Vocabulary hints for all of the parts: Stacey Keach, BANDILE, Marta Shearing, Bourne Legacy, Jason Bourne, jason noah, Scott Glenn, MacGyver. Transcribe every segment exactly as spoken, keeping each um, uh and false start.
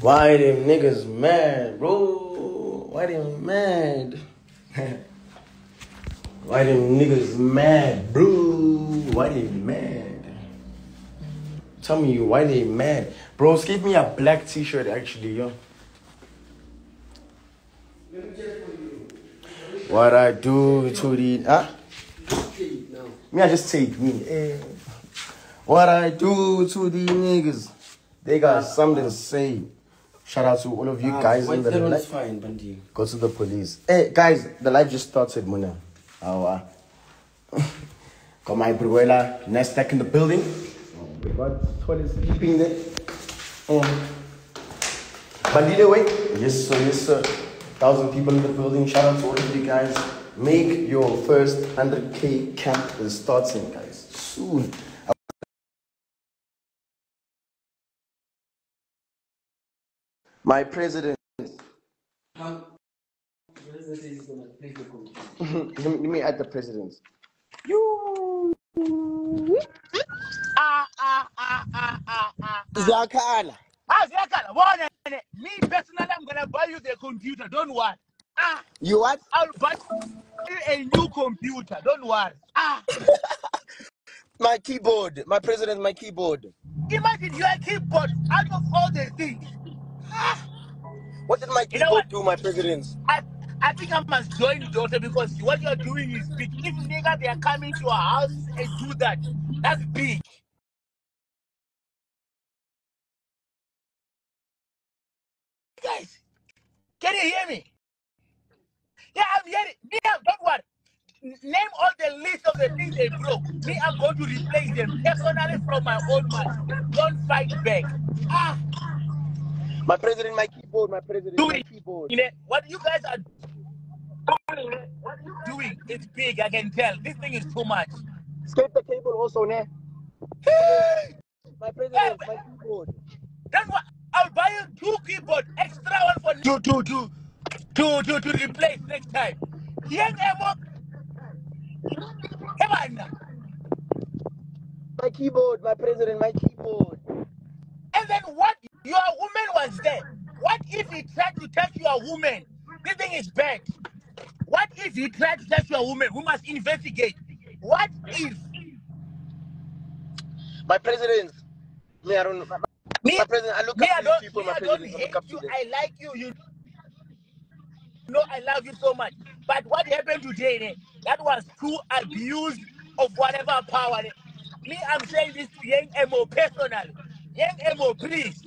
Why them niggas mad, bro? Why them mad? Why them niggas mad, bro? Why they mad? Tell me why they mad. Bros, give me a black t-shirt actually, yo. What I do to the... Huh? Me, I just take me. Eh. What I do to the niggas. They got something to say. Shout out to all of you guys in the live. Fine, Bandi. Go to the police. Hey, guys, the live just started, Muna. Oh, uh. Got my bruela, nice stack in the building. Oh my god, toilet is sleeping there. Oh. Bandile, wait. Yes, sir, yes, sir. Thousand people in the building. Shout out to all of you guys. Make your first one hundred K camp is starting, guys. Soon. My president. Huh? Let me add the president. You. Ah ah ah ah ah ah. Zakala. Ah Zakala. One minute. Me personally, I'm gonna buy you the computer. Don't worry. Ah. You what? I'll buy you a new computer. Don't worry. Ah. My keyboard. My president. My keyboard. Imagine your keyboard out of all the things. Ah. What did my keyboard you know do, my president? I I think I must join the daughter because what you're doing is big. If nigga they are coming to our house and do that, that's big. Guys, can you hear me? Yeah, I'm hearing. Me, I'm, don't worry. Name all the list of the things they broke. Me, I'm going to replace them personally from my own mind. Don't fight back. Ah. My president, my keyboard, my president, doing, my keyboard. You know, what you guys are doing, what you guys doing is big, I can tell. This thing is too much. Escape the cable also, ne? Hey! My president, hey, my keyboard. That's what, I'll buy you two keyboards, extra one for to, to, to, to, to, to replace next time. Young Emo. Come on now. My keyboard, my president, my keyboard. And then what? Your woman was there. What if he tried to touch your woman? This thing is bad. What if he tried to touch your woman? We must investigate. What if? My president, me, I don't know. Me, my president, I look me, up I don't, people, me, my I president, don't hate you. I like you. You know, I love you so much. But what happened today, that was true abuse of whatever power. Me, I'm saying this to Young Emo personally. Young Emo, please.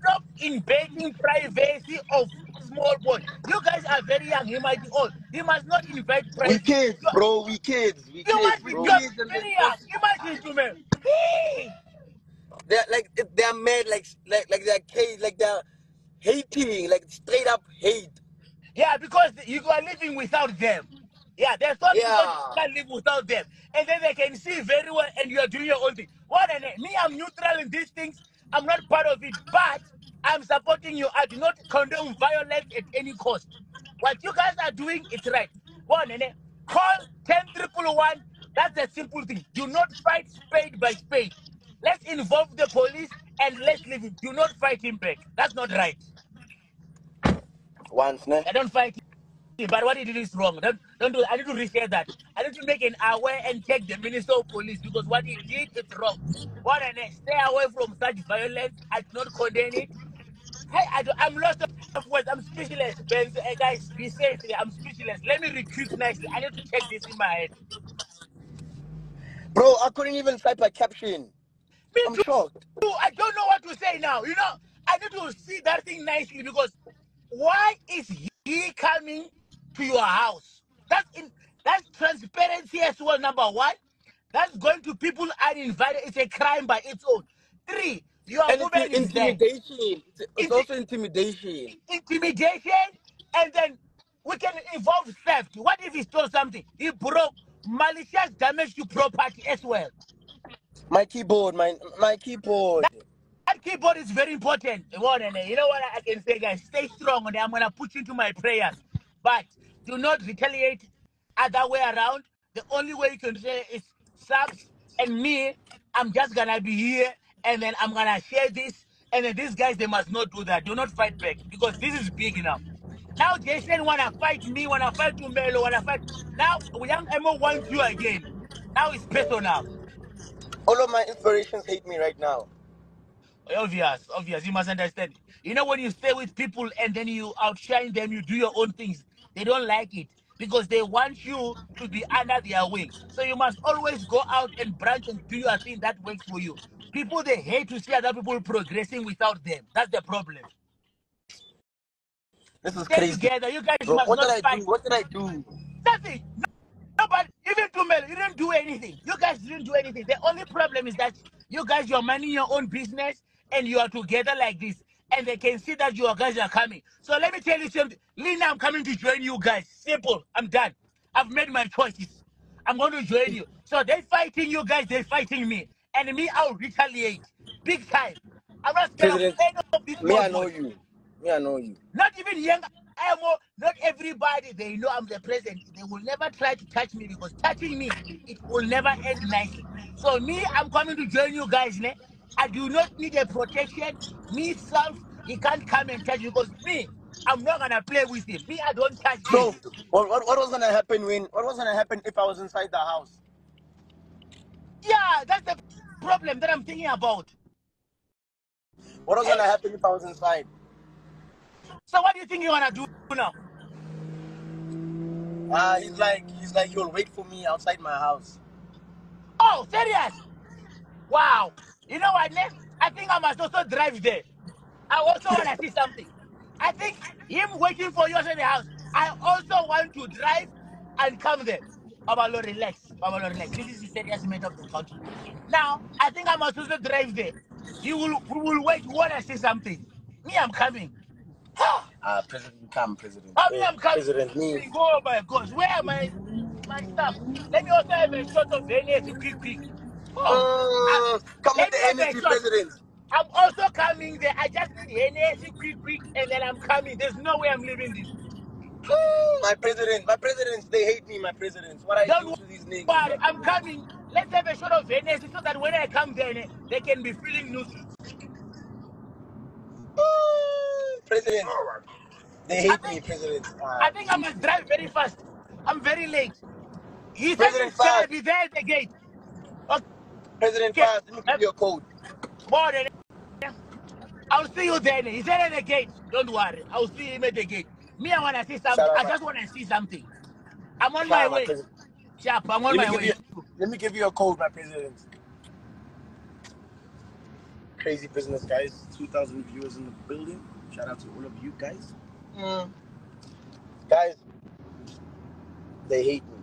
Stop invading privacy of small boys. You guys are very young. He might be old. He must not invade privacy. We kids, bro. We kids. We you kids, must be bro. Just very young. Imagine to me. Hey. They're like they're mad, like like like they're kids, like they're hating, like straight up hate. Yeah, because you are living without them. Yeah, there's some people who can't live without them, and then they can see very well, and you are doing your own thing. What and me, I'm neutral in these things. I'm not part of it, but I'm supporting you. I do not condone violence at any cost. What you guys are doing is right. One, and call ten triple one. That's a simple thing. Do not fight spade by spade. Let's involve the police and let's leave him. Do not fight him back. That's not right. Once, ne? I don't fight him, but what he did is wrong. Don't, don't do. I need to reset that. I need to make an aware and check the Minister of Police because what he did is wrong. What and stay away from such violence. I do not condemn it. Hey, I do, I'm lost of words. I'm speechless. Ben, hey guys, be safe. I'm speechless. Let me recruit nicely. I need to check this in my head. Bro, I couldn't even type a caption. Me I'm too, shocked. I don't know what to say now. You know, I need to see that thing nicely because why is he coming to your house? That's in that's transparency as well, number one. That's going to people uninvited. It's a crime by its own. Three, your and woman is intimidation. There. It's, it's also intimidation. Intimidation, and then we can involve theft. What if he stole something? He broke malicious damage to property as well. My keyboard, my my keyboard. That, that keyboard is very important. You know what I can say, guys? Stay strong, and I'm gonna put you into my prayers. But do not retaliate other way around. The only way you can say is. Subs and me, I'm just gonna be here and then I'm gonna share this And then these guys, they must not do that. Do not fight back, because this is big enough. Now Jason wanna fight me, wanna fight Tumelo, wanna fight. Now Young Emo wants you again. Now it's personal. All of my inspirations hate me right now. Obvious, obvious. You must understand. You know, when you stay with people and then you outshine them, you do your own things, they don't like it because they want you to be under their wing. So you must always go out and branch and do your thing that works for you. People, they hate to see other people progressing without them. That's the problem. This is stay crazy. Together. You guys Bro, must what not did fight. I do? What did I do? Nothing. Nobody. Even Tumelo, you didn't do anything. You guys didn't do anything. The only problem is that you guys, you're minding your own business and you are together like this. And they can see that you guys are coming. So let me tell you something. Lena, I'm coming to join you guys. Simple. I'm done. I've made my choices. I'm going to join you. So they're fighting you guys. They're fighting me. And me, I'll retaliate. Big time. I'm not scared of any of these people. Me, I know you. Me, I know you. Not even Young Emo, not everybody, they know I'm the president. They will never try to touch me, because touching me, it will never end nicely. So me, I'm coming to join you guys. Ne? I do not need a protection. Me, self, he can't come and touch you, because me, I'm not gonna play with him. Me, I don't touch him. So, what, what, what was gonna happen when? What was gonna happen if I was inside the house? Yeah, that's the problem that I'm thinking about. What was and, gonna happen if I was inside? So what do you think you wanna do now? Ah, uh, he's like, he's like, you'll wait for me outside my house. Oh, serious? Wow. You know what? Next, I think I must also drive there. I also wanna see something. I think him waiting for you outside the house. I also want to drive and come there. Babalo, relax. Babalo, relax. This is the serious matter of the country. Now, I think I must also drive there. You will, we will wait. You wanna see something? Me, I'm coming. Uh, president, come, president. I mean, I'm coming. President, me. Oh my gosh, where are my my stuff? Let me also have a shot of energy, quick, quick. Oh, uh, come with the energy, president. I'm also coming there. I just need energy, quick, quick, and then I'm coming. There's no way I'm leaving this. My president, my presidents, they hate me. My presidents, what I Don't do to these niggas. But I'm coming. Let's have a shot of energy so that when I come there, they can be feeling noosy. President, they hate I think, me, President. Uh, I think I must drive very fast. I'm very late. He said to be there at the gate. Okay. President, okay. Fast, let me give you a code. More than I'll see you then. He said at the gate. Don't worry. I'll see him at the gate. Me, I want to see something. Sarah, I just want to see something. I'm on Sarah, my way. Chap, I'm on let my way. You, let me give you a code, my President. Crazy business, guys. two thousand viewers in the building. Shout out to all of you guys. Mm. Guys, they hate me.